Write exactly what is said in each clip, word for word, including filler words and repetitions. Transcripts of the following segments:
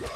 You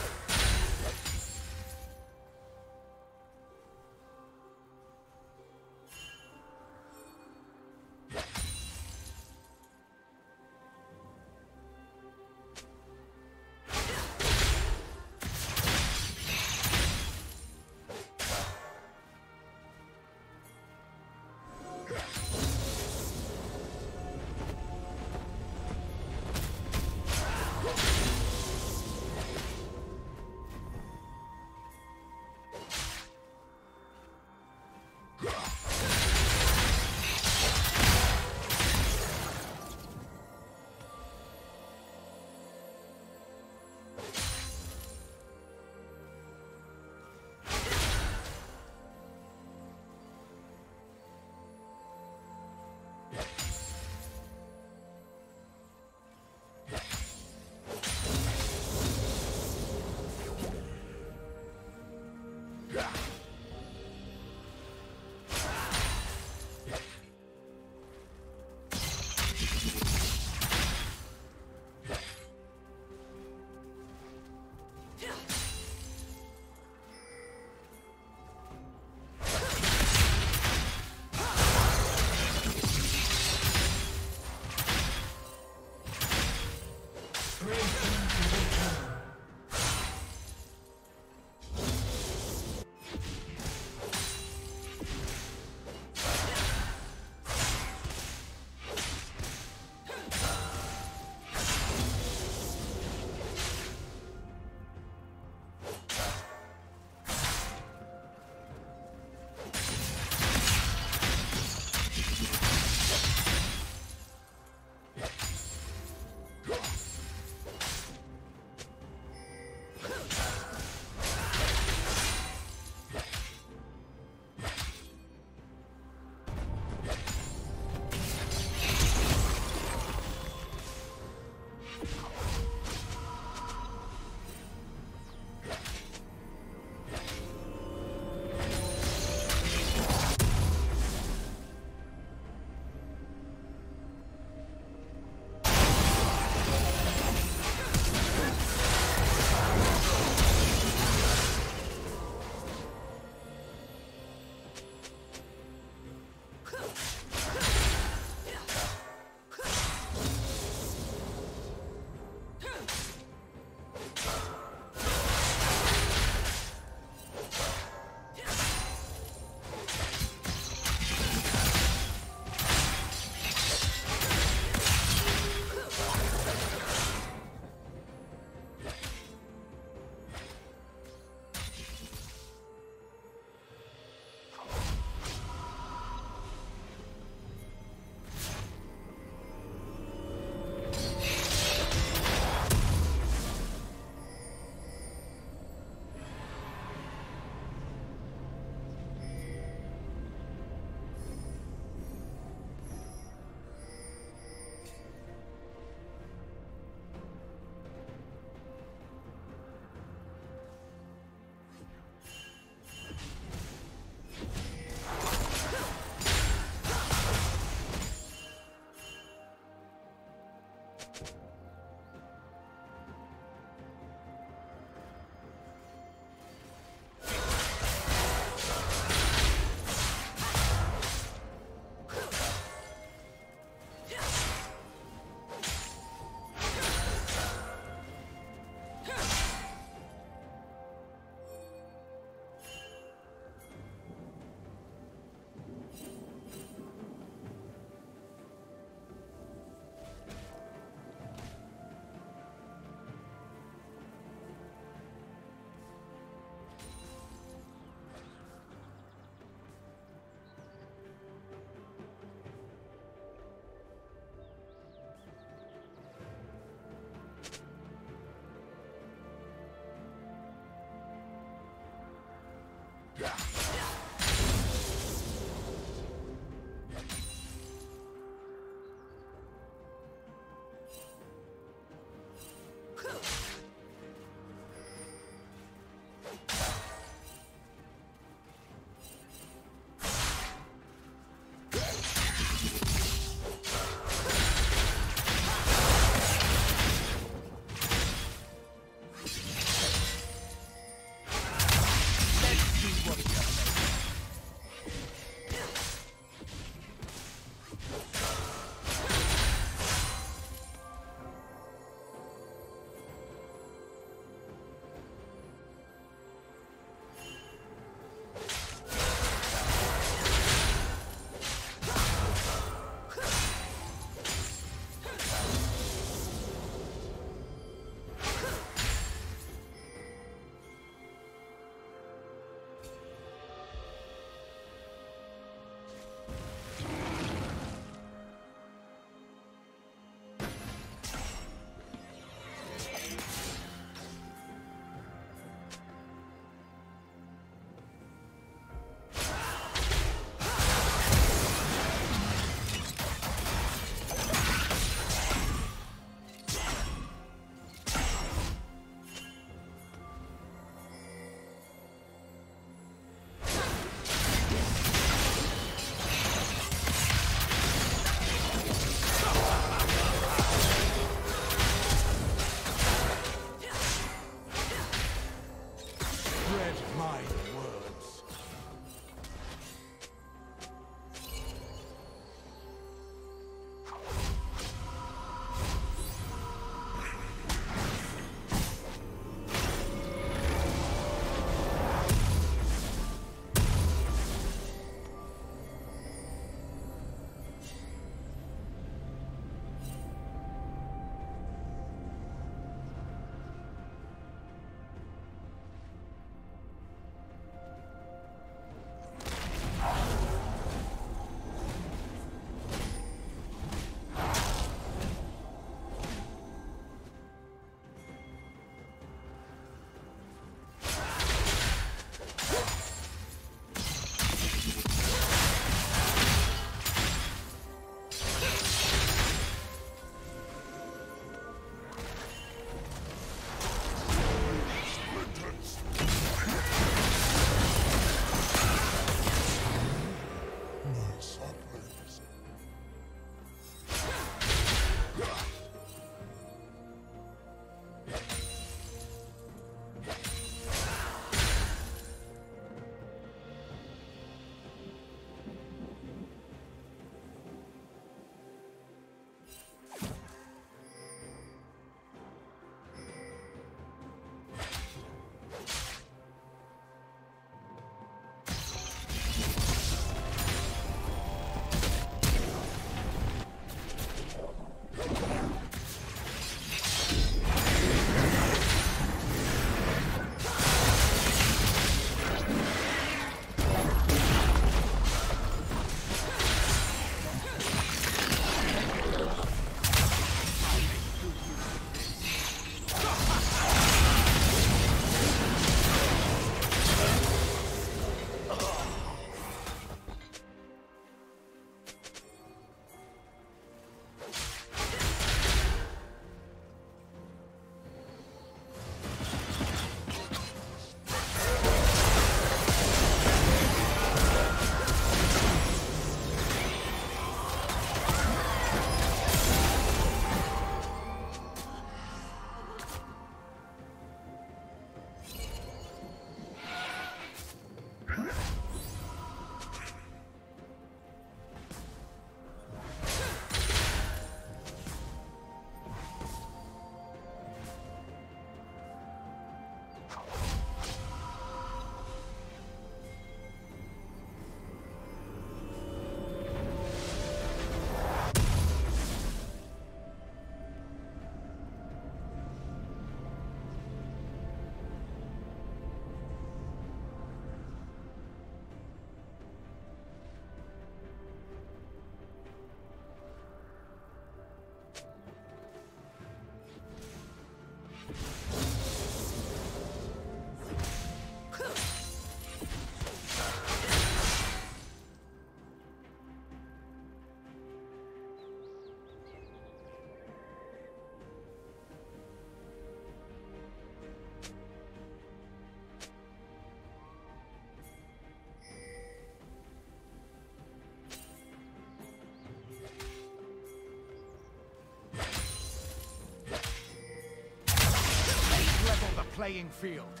the playing field.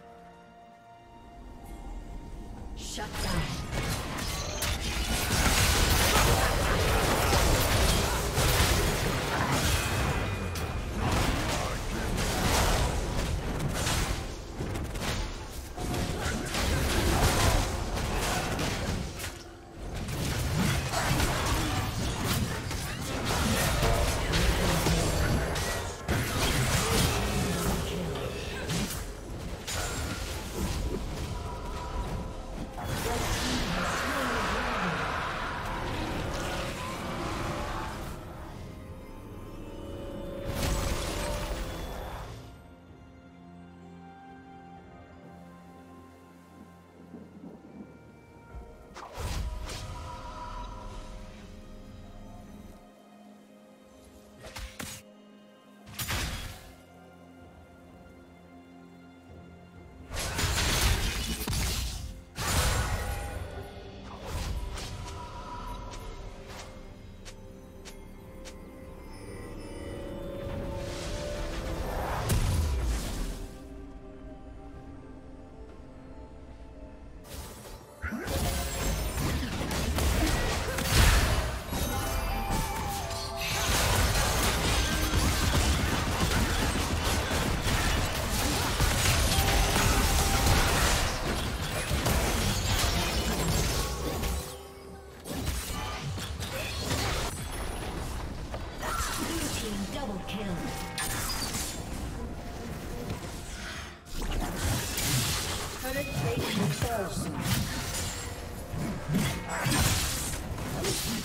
Shut down.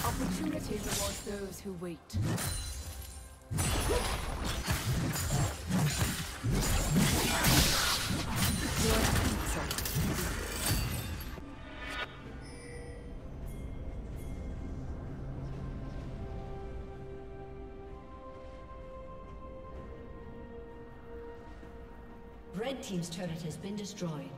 Opportunity rewards those who wait. Red Team's turret has been destroyed.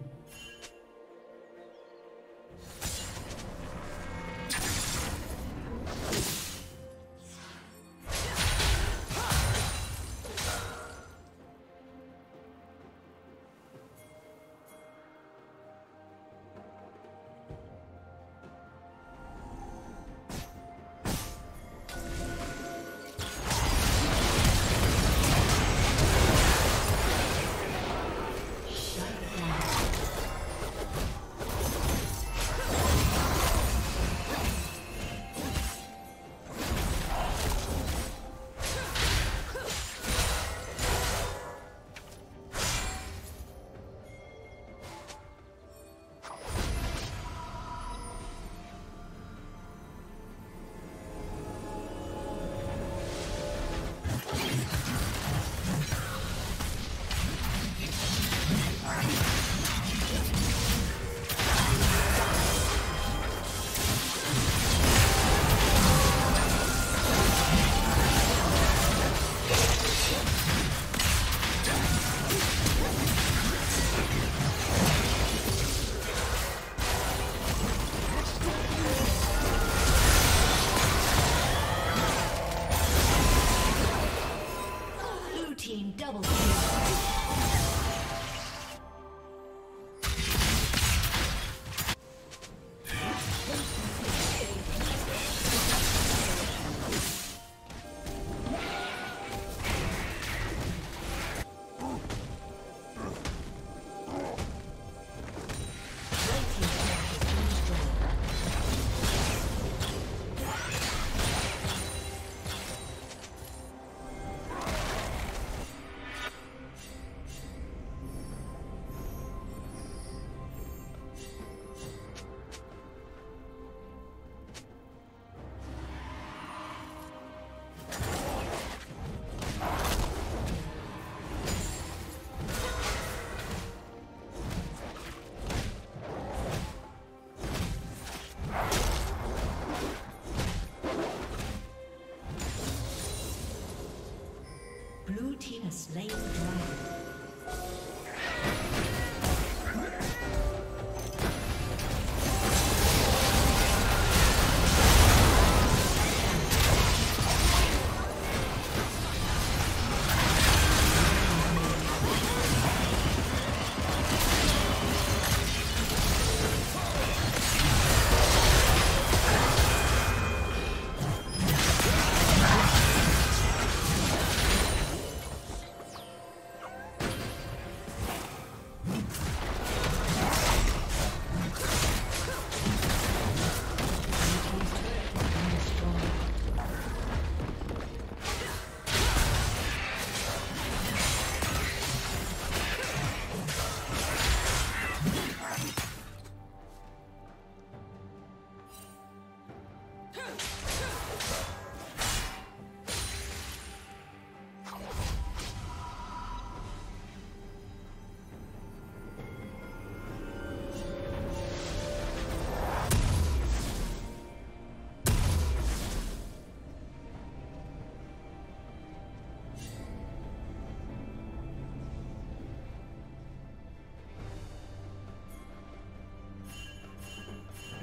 team has slain the dragon.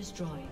Destroyed.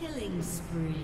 Killing spree.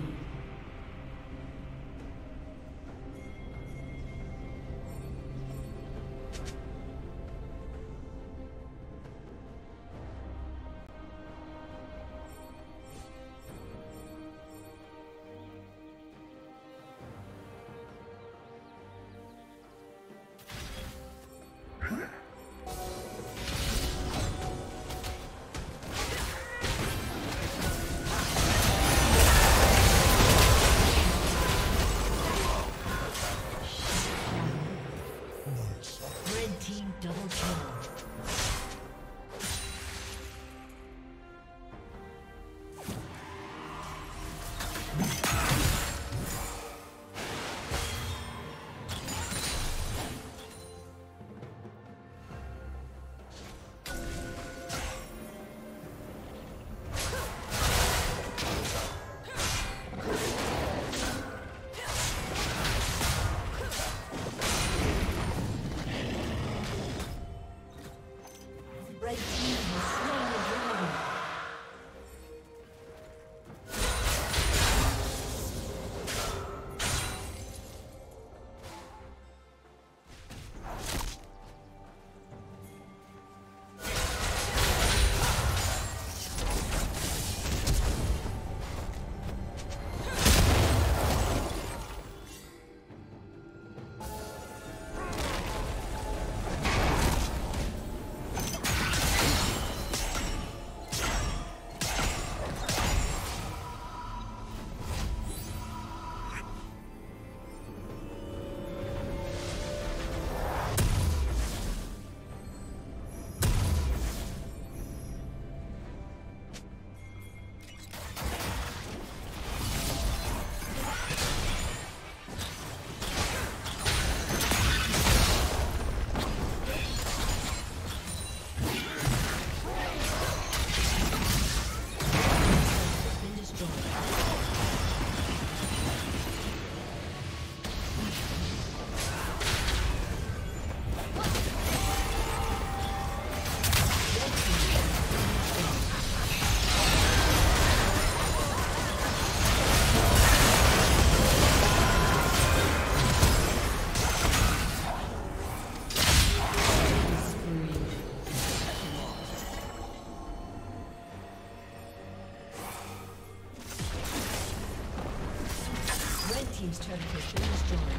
team's turret has been destroyed.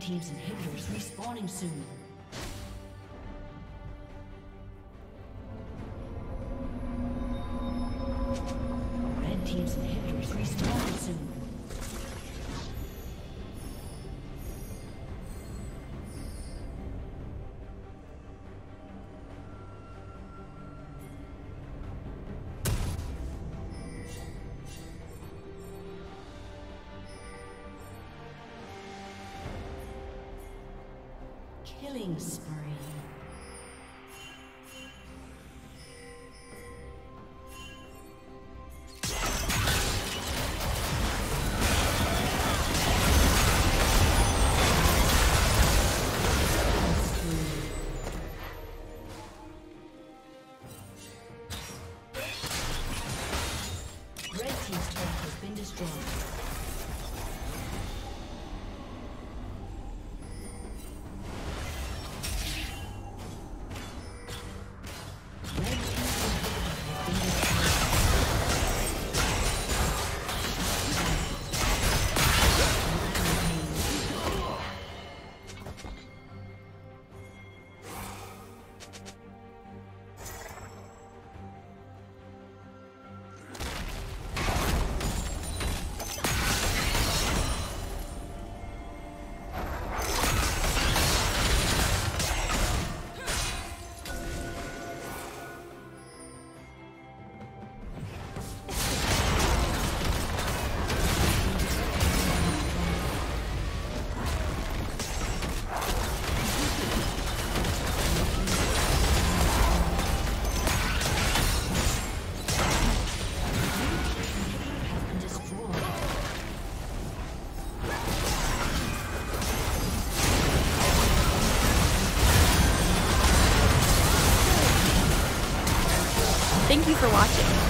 Team's inhibitors respawning soon. Red team's inhibitors respawning soon. Killing spree. Red team's turret has been destroyed. Thank you for watching.